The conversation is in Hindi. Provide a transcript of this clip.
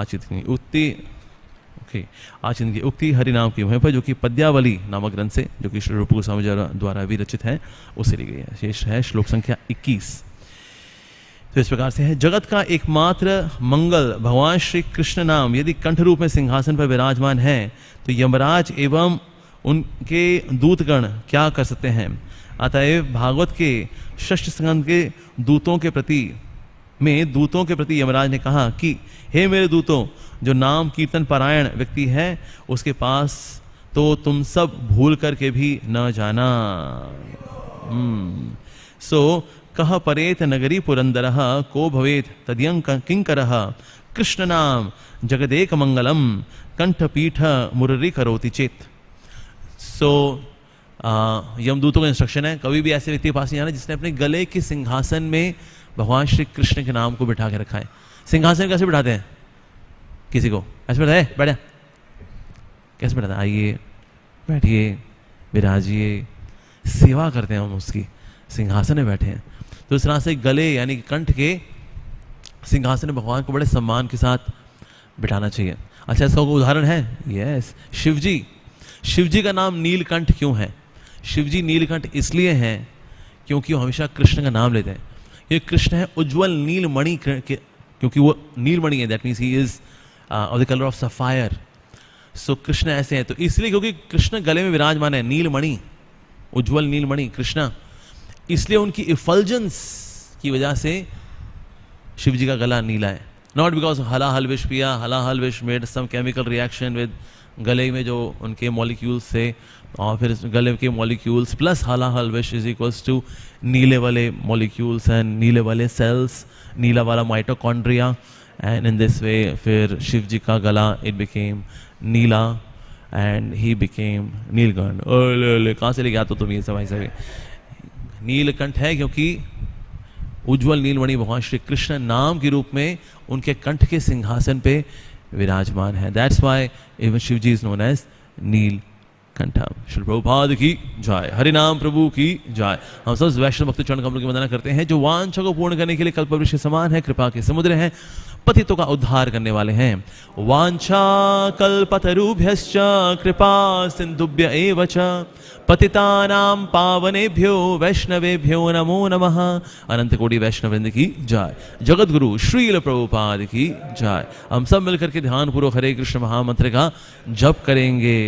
आचित की उक्ति आचित की उक्ति हरिनाम की महिमा पर जो कि पद्यावली नामक ग्रंथ से जो कि श्री रूप गोस्वामी द्वारा विरचित है उसे ली गई है। शेष है श्लोक संख्या 21। तो इस प्रकार से है जगत का एकमात्र मंगल भगवान श्री कृष्ण नाम यदि कंठ रूप में सिंहासन पर विराजमान है तो यमराज एवं उनके दूतगण क्या कर सकते हैं। अतएव भागवत के षष्ठ स्कंद के दूतों के प्रति यमराज ने कहा कि हे मेरे दूतों, जो नाम कीर्तन परायण व्यक्ति है उसके पास तो तुम सब भूल करके भी न जाना। सो कह परेत नगरी पुरंदरः को भवेत तदियं किंकरः कृष्ण नाम जगदेक मंगलम कंठपीठ मुररी करोति चेत। सो यमदूतों का इंस्ट्रक्शन है कभी भी ऐसे व्यक्ति के पास नहीं जाना जिसने अपने गले के सिंहासन में भगवान श्री कृष्ण के नाम को बिठा के रखा है। सिंहासन कैसे बिठाते हैं? किसी को ऐसे बैठा है, बैठा कैसे बैठा, आइए बैठिए विराजिए, सेवा करते हैं हम उसकी, सिंहासन में बैठे हैं। तो इस तरह से गले यानी कंठ के सिंहासन में भगवान को बड़े सम्मान के साथ बिठाना चाहिए। अच्छा, इसका कोई उदाहरण है? यस, शिवजी का नाम नीलकंठ क्यों है? शिवजी नीलकंठ इसलिए हैं क्योंकि वो हमेशा कृष्ण का नाम लेते हैं। ये कृष्ण है उज्ज्वल नीलमणि, क्योंकि वो नीलमणि है, that means he is of the colour of sapphire. So Krishna ऐसे हैं, तो इसलिए क्योंकि कृष्ण गले में विराजमान है, नीलमणि उज्ज्वल नीलमणि कृष्णा, इसलिए उनकी इफल्जेंस की वजह से शिवजी का गला नीला है। नॉट बिकॉज हलाहल विष पिया, हलाहल विष made some chemical reaction with गले में जो उनके मॉलिक्यूल्स थे और फिर गले के मॉलिक्यूल्स प्लस हलाहल विष इज इक्वल्स टू नीले वाले मॉलिक्यूल्स एंड नीले वाले सेल्स, नीला वाला mitochondria, and in this way फिर शिवजी का गला इट बिकेम नीला एंड ही बिकेम नीलकंठ। ओले कहाँ से लेके आते हो तुम ये सब? ऐसे नीलकंठ है क्योंकि उज्ज्वल नीलमणि भगवान श्री कृष्ण नाम के रूप में उनके कंठ के सिंहासन पे विराजमान है। That's why even Shivji is known as Neelkanth. Shri Prabhupada की जय, हरिनाम प्रभु की जय। हम सब वैष्णव भक्त चरण कमलों की वंदना करते हैं जो वांछा को पूर्ण करने के लिए कल्पवृक्ष के समान है, कृपा के समुद्र हैं, पतितों का उद्धार करने वाले हैं। वांछा कल्पतरुभ्यश्च कृपा सिंधुभ्य एव च पतितानां पावनेभ्यो वैष्णवेभ्यो नमो नमः। अनंत कोटि वैष्णववृंद की जय, जगत गुरु श्रील प्रभुपाद की जय। हम सब मिलकर के ध्यानपूर्वक हरे कृष्ण महामंत्र का जप करेंगे।